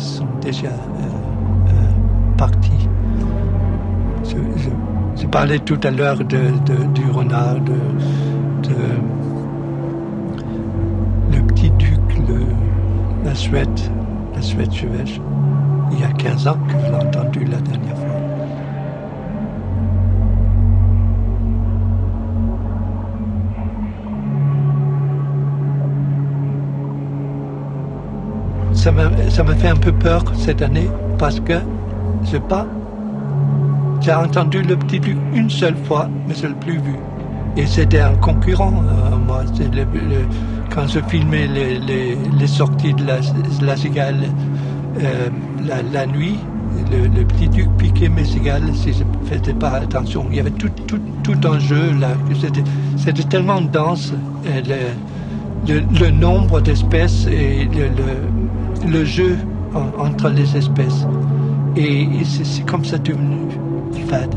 sont déjà partis. Je parlais tout à l'heure du renard, de le petit duc, la Suède chevêche. Il y a 15 ans que je l'ai entendu la dernière fois. Ça m'a fait un peu peur cette année parce que je n'ai pas... J'ai entendu le petit duc une seule fois, mais je ne l'ai plus vu. Et c'était un concurrent à moi. Quand je filmais les sorties de la cigale la nuit, le petit duc piquait mes cigales si je ne faisais pas attention. Il y avait tout un jeu là. C'était tellement dense. Et le nombre d'espèces et le jeu entre les espèces. Et c'est comme ça devenu fade.